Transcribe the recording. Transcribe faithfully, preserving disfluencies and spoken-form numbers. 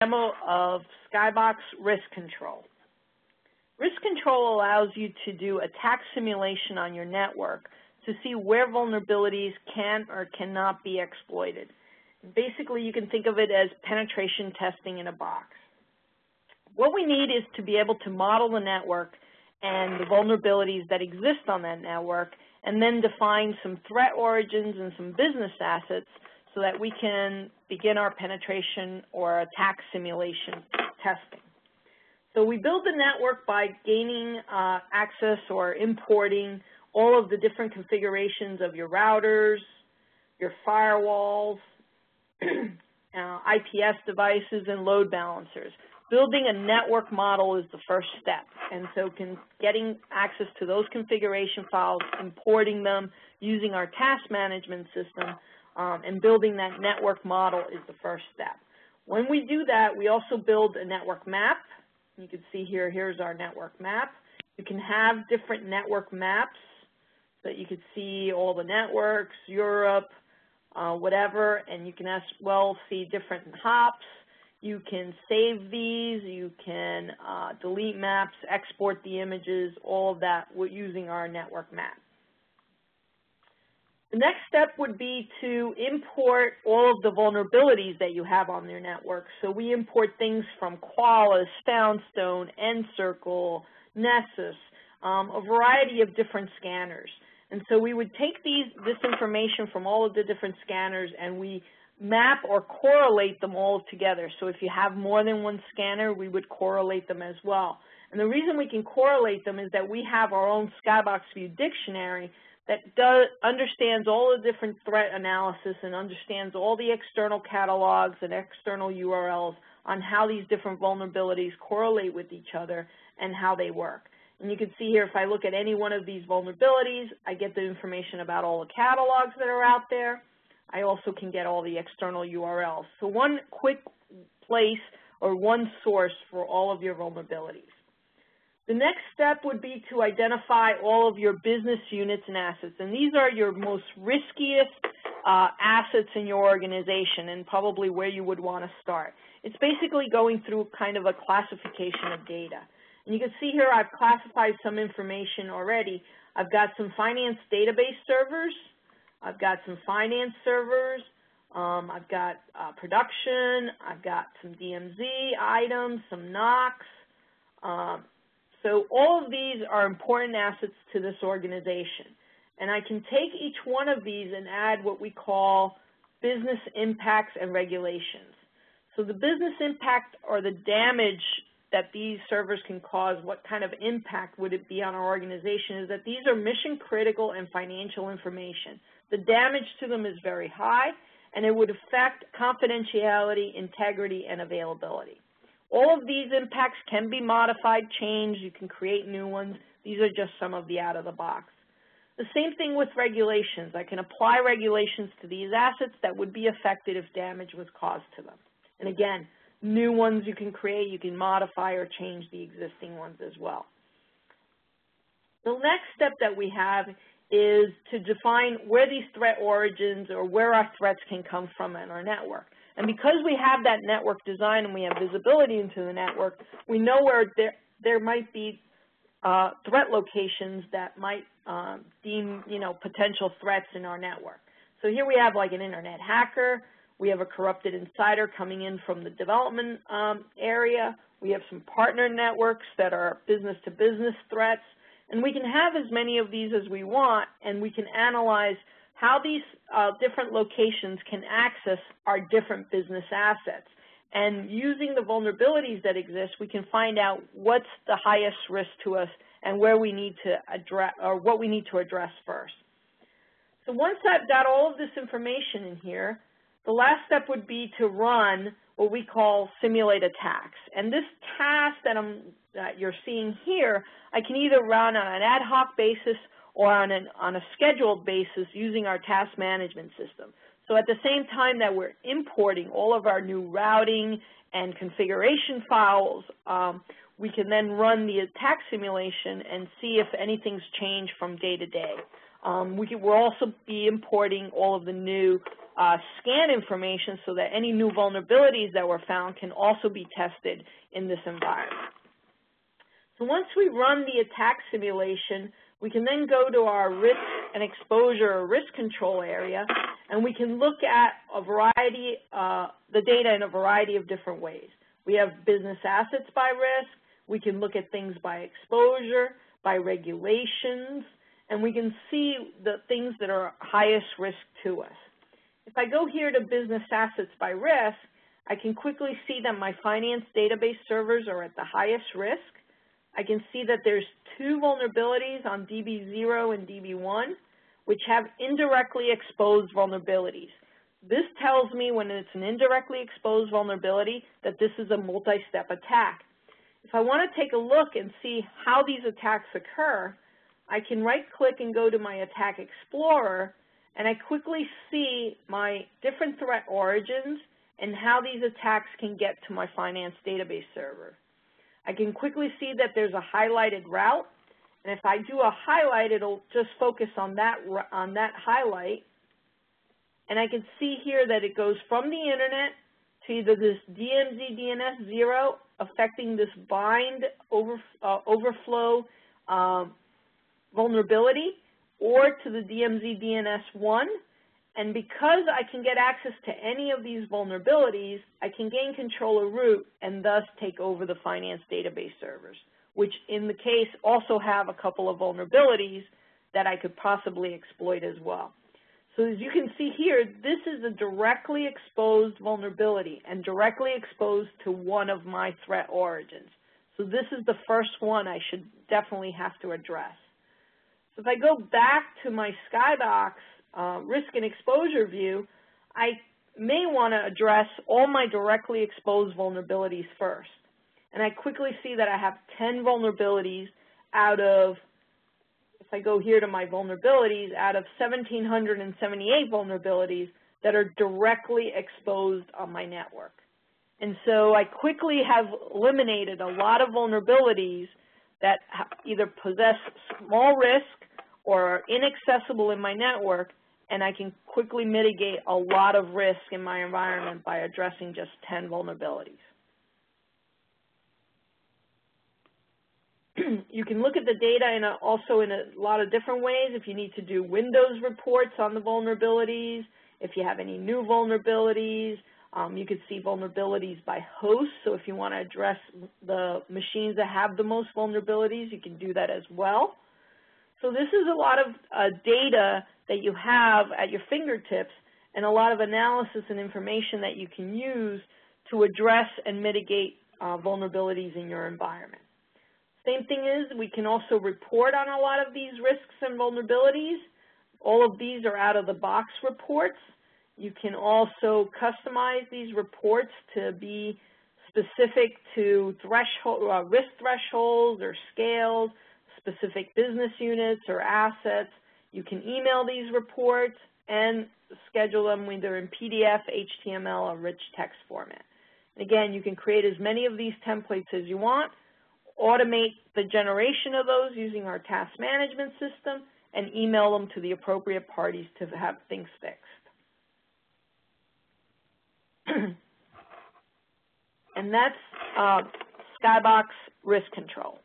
Demo of Skybox Risk Control. Risk Control allows you to do attack simulation on your network to see where vulnerabilities can or cannot be exploited. Basically, you can think of it as penetration testing in a box. What we need is to be able to model the network and the vulnerabilities that exist on that network, and then define some threat origins and some business assets so that we can begin our penetration or attack simulation testing. So we build the network by gaining uh, access or importing all of the different configurations of your routers, your firewalls, uh, I P S devices, and load balancers. Building a network model is the first step, and so can, getting access to those configuration files, importing them, using our task management system, Um, and building that network model is the first step. When we do that, we also build a network map. You can see here, here's our network map. You can have different network maps so that you can see all the networks, Europe, uh, whatever, and you can as well see different hops. You can save these, you can uh, delete maps, export the images, all of that using our network map. The next step would be to import all of the vulnerabilities that you have on your network. So we import things from Qualys, Foundstone, NCircle, Nessus, um, a variety of different scanners. And so we would take these, this information from all of the different scanners, and we map or correlate them all together. So if you have more than one scanner, we would correlate them as well. And the reason we can correlate them is that we have our own Skybox View dictionary that does, understands all the different threat analysis and understands all the external catalogs and external U R Ls on how these different vulnerabilities correlate with each other and how they work. And you can see here, if I look at any one of these vulnerabilities, I get the information about all the catalogs that are out there. I also can get all the external U R Ls. So one quick place or one source for all of your vulnerabilities. The next step would be to identify all of your business units and assets. And these are your most riskiest uh, assets in your organization and probably where you would want to start. It's basically going through kind of a classification of data. And you can see here I've classified some information already. I've got some finance database servers. I've got some finance servers. Um, I've got uh, production. I've got some D M Z items, some N O C s. Um, So all of these are important assets to this organization. And I can take each one of these and add what we call business impacts and regulations. So the business impact or the damage that these servers can cause, what kind of impact would it be on our organization, is that these are mission critical and financial information. The damage to them is very high, and it would affect confidentiality, integrity, and availability. All of these impacts can be modified, changed, you can create new ones. These are just some of the out of the box. The same thing with regulations. I can apply regulations to these assets that would be affected if damage was caused to them. And again, new ones you can create, you can modify or change the existing ones as well. The next step that we have is to define where these threat origins or where our threats can come from in our network. And because we have that network design and we have visibility into the network, we know where there, there might be uh, threat locations that might um, deem, you know, potential threats in our network. So here we have like an internet hacker. We have a corrupted insider coming in from the development um, area. We have some partner networks that are business-to-business threats. And we can have as many of these as we want, and we can analyze how these uh, different locations can access our different business assets. And using the vulnerabilities that exist, we can find out what's the highest risk to us and where we need to address, or what we need to address first. So once I've got all of this information in here, the last step would be to run what we call simulate attacks. And this task that, I'm, that you're seeing here, I can either run on an ad hoc basis or on, an, on a scheduled basis using our task management system. So at the same time that we're importing all of our new routing and configuration files, um, we can then run the attack simulation and see if anything's changed from day to day. Um, we can, we'll also be importing all of the new uh, scan information so that any new vulnerabilities that were found can also be tested in this environment. So once we run the attack simulation, we can then go to our risk and exposure or risk control area, and we can look at a variety, uh, the data in a variety of different ways. We have business assets by risk, we can look at things by exposure, by regulations, and we can see the things that are highest risk to us. If I go here to business assets by risk, I can quickly see that my finance database servers are at the highest risk. I can see that there's two vulnerabilities on D B zero and D B one, which have indirectly exposed vulnerabilities. This tells me when it's an indirectly exposed vulnerability that this is a multi-step attack. If I want to take a look and see how these attacks occur, I can right-click and go to my Attack Explorer, and I quickly see my different threat origins and how these attacks can get to my finance database server. I can quickly see that there's a highlighted route, and if I do a highlight, it'll just focus on that, on that highlight. And I can see here that it goes from the internet to either this D M Z D N S zero affecting this bind over, uh, overflow um, vulnerability, or to the D M Z D N S one. And because I can get access to any of these vulnerabilities, I can gain control of root and thus take over the finance database servers, which in the case also have a couple of vulnerabilities that I could possibly exploit as well. So as you can see here, this is a directly exposed vulnerability and directly exposed to one of my threat origins. So this is the first one I should definitely have to address. So if I go back to my Skybox Uh, risk and exposure view, I may want to address all my directly exposed vulnerabilities first. And I quickly see that I have ten vulnerabilities out of, if I go here to my vulnerabilities, out of one thousand seven hundred seventy-eight vulnerabilities that are directly exposed on my network. And so I quickly have eliminated a lot of vulnerabilities that either possess small risk or are inaccessible in my network, and I can quickly mitigate a lot of risk in my environment by addressing just ten vulnerabilities. You can look at the data in a, also in a lot of different ways. If you need to do Windows reports on the vulnerabilities, if you have any new vulnerabilities, um, you could see vulnerabilities by host. So if you want to address the machines that have the most vulnerabilities, you can do that as well. So this is a lot of uh, data that you have at your fingertips and a lot of analysis and information that you can use to address and mitigate uh, vulnerabilities in your environment. Same thing is, we can also report on a lot of these risks and vulnerabilities. All of these are out-of-the-box reports. You can also customize these reports to be specific to threshold, uh, risk thresholds or scales, specific business units or assets. You can email these reports and schedule them either in P D F, H T M L, or rich text format. And again, you can create as many of these templates as you want, automate the generation of those using our task management system, and email them to the appropriate parties to have things fixed. And that's uh, Skybox Risk Control.